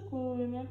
truc ou le mien?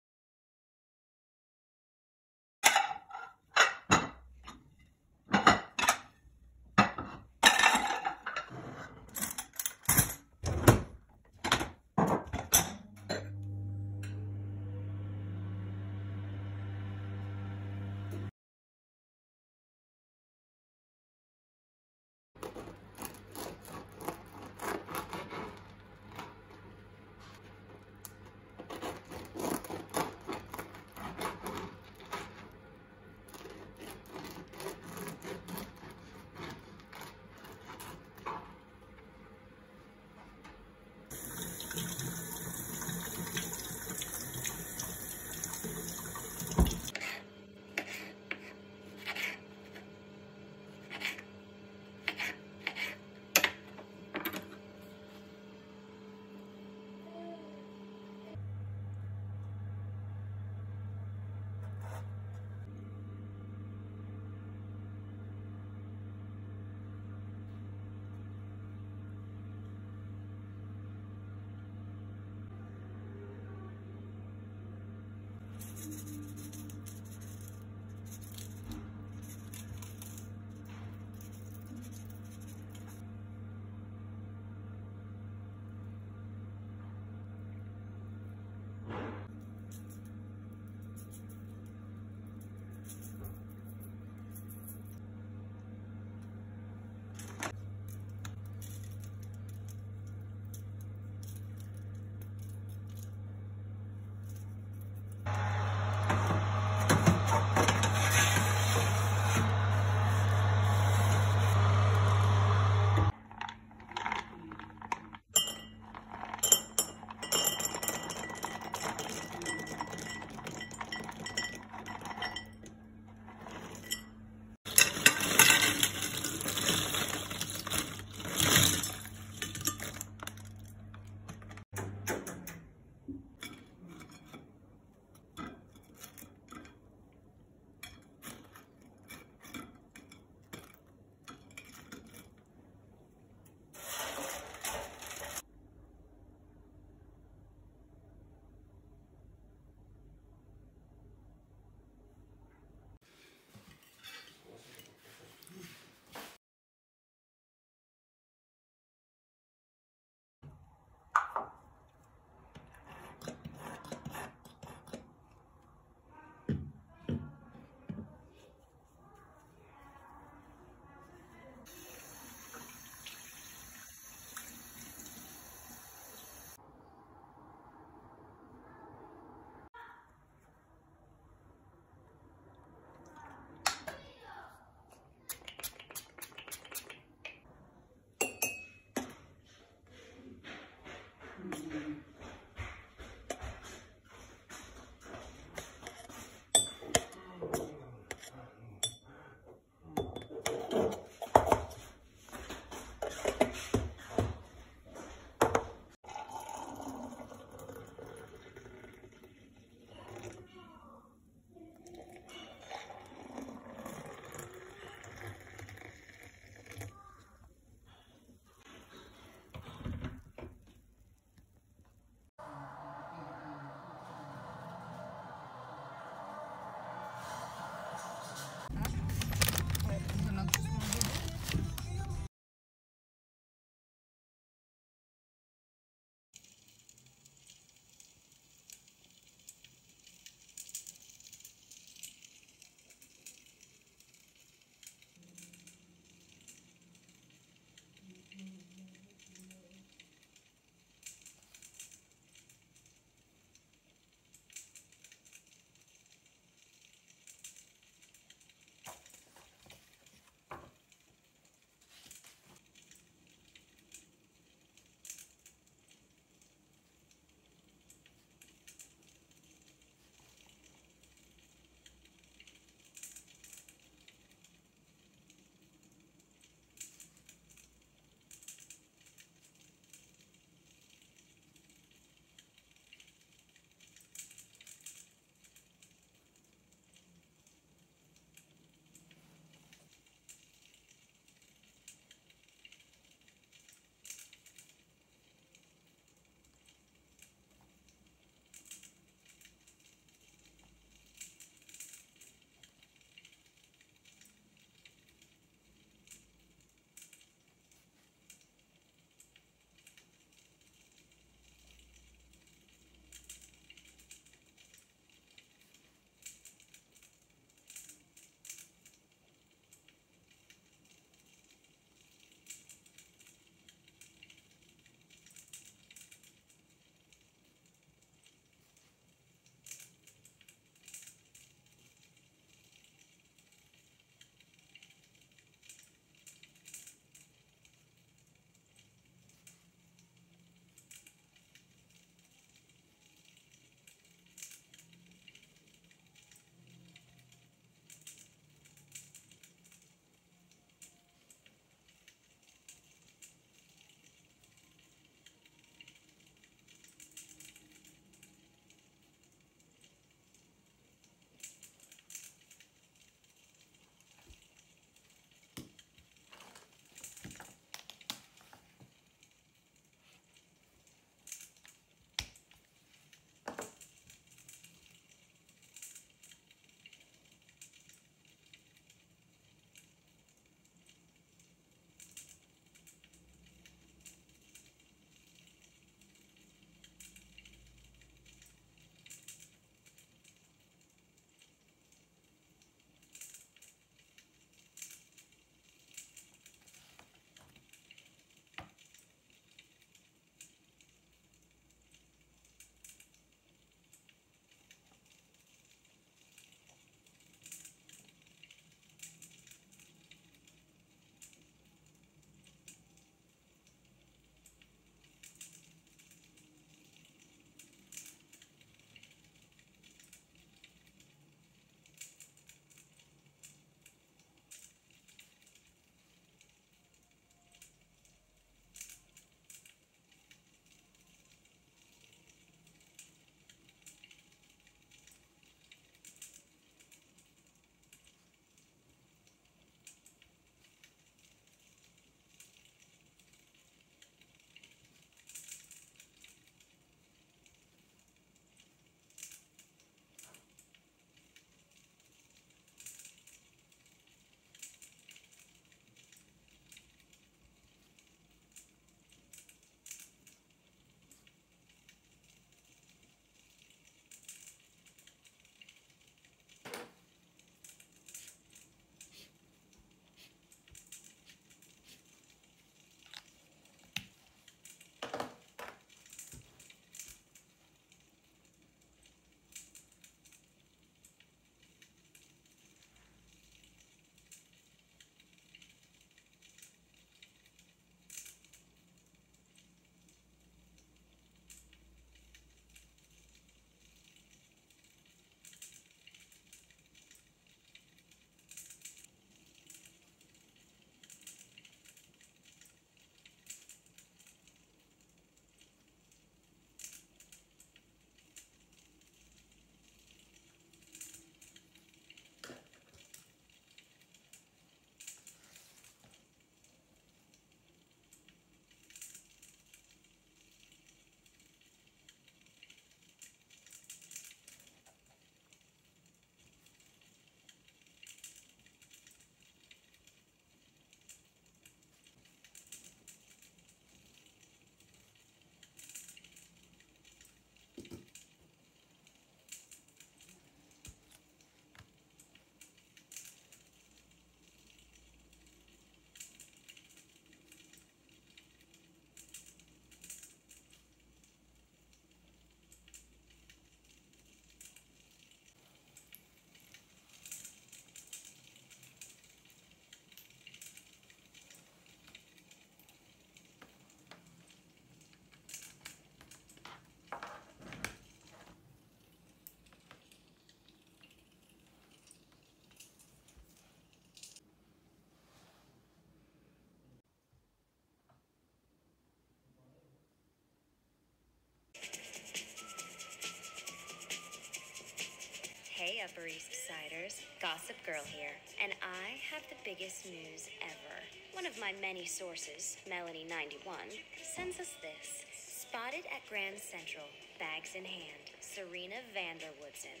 Hey, Upper East Siders, Gossip Girl here, and I have the biggest news ever. One of my many sources, Melanie91, sends us this. Spotted at Grand Central, bags in hand, Serena Vanderwoodson.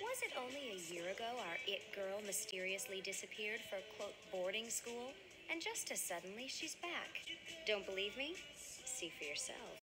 Was it only a year ago our it girl mysteriously disappeared for, quote, boarding school? And just as suddenly, she's back. Don't believe me? See for yourself.